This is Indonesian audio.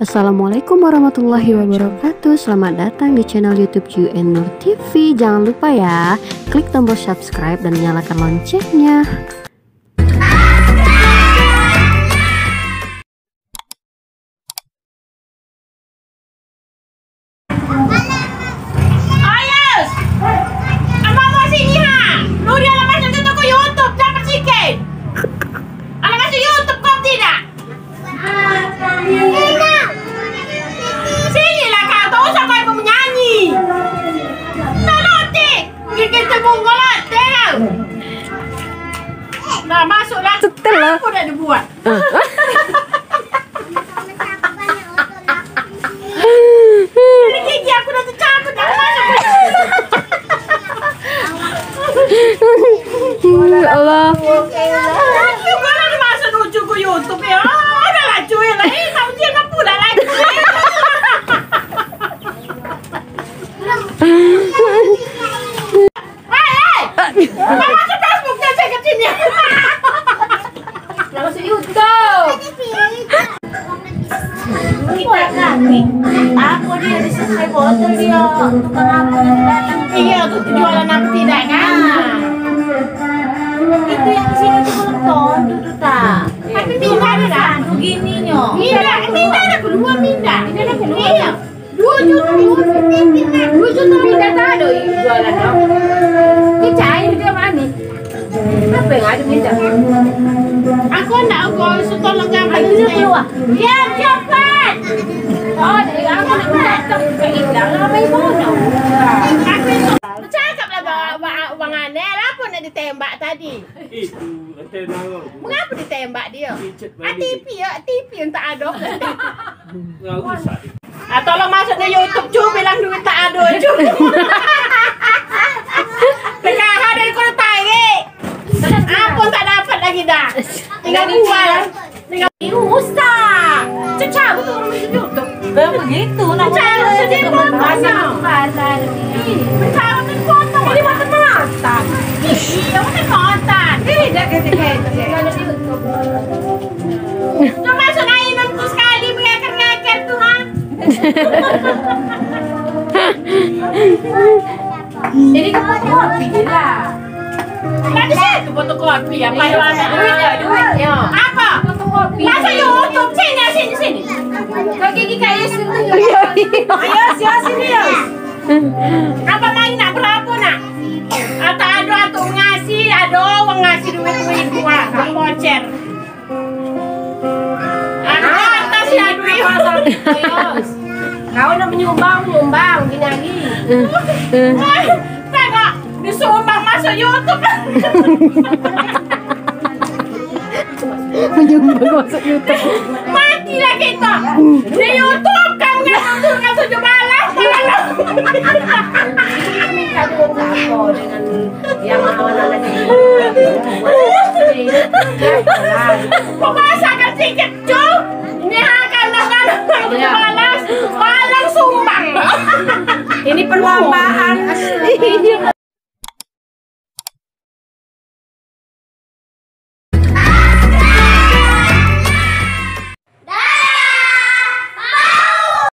Assalamualaikum warahmatullahi wabarakatuh. Selamat datang di channel YouTube Yuandnoer TV. Jangan lupa ya, klik tombol subscribe dan nyalakan loncengnya. Nah, masuklah. Setel aku dah dibuat. Ini gigi aku dah tercabut. Dah masuk. Allah. Aku kalau masuk lucu ke YouTube ya. Dah laju ya lah. Kamu dia mampu dah laju. Hei. Aku dia disesuai botol dia. Iya, untuk jualan nanti dah kan. Itu yang kesini tu botol tu tak. Tapi pindah dia dah. Begini nyo. Pindah, pindah dah. Kedua pindah. Pindah dah kedua. Iya, 2 juta pindah tak ada jualan dia. Kecai dia mana? Apa yang ada pindah? Aku nak gol sutol lengan baju saya. Iya, cepat. Oh, dari aku nak datang ke Indah lah, baik bodoh. Aku cakaplah bang aneh, apa nak ditembak tadi? Itu, tenang. Mengapa ditembak dia? TV untuk aduh. Tolong masuk di YouTube, cu bilang duit tak aduh, cu. Tengah ada di kota ini. Apa tak dapat lagi dah? Tinggal buat. Tinggal diusah. Cecah, betul orang YouTube. Begitu, nak cara sedih potong. Cara potong, ini makan matang. Iya, makan matang. Tidak, tidak. Masuk ainanku sekali, mengakar-ngakar tu, ha? Jadi kepotong kopi lah. Tadi saya kepotong kopi, apa yang ada duitnya? Apa? Masa YouTube, sini. Kau gigi kaya sini. Ayo, sini ya. Apa lagi nak berapa nak? Atau aduh ngasih, aduh orang ngasih duit gua, kamu mocer. Aduh, atas ya duit. Kau nak menyumbang, gini lagi. Tengok, disumbang masuk YouTube. Menyumbang masuk YouTube. Matilah kita. Di YouTube kan ngasih jualan. Minta duit apa dengan yang anak-anak ini? Pemasakan sedikit, cu. Ini anak-anak jualan, sumbang. Ini perlombaan.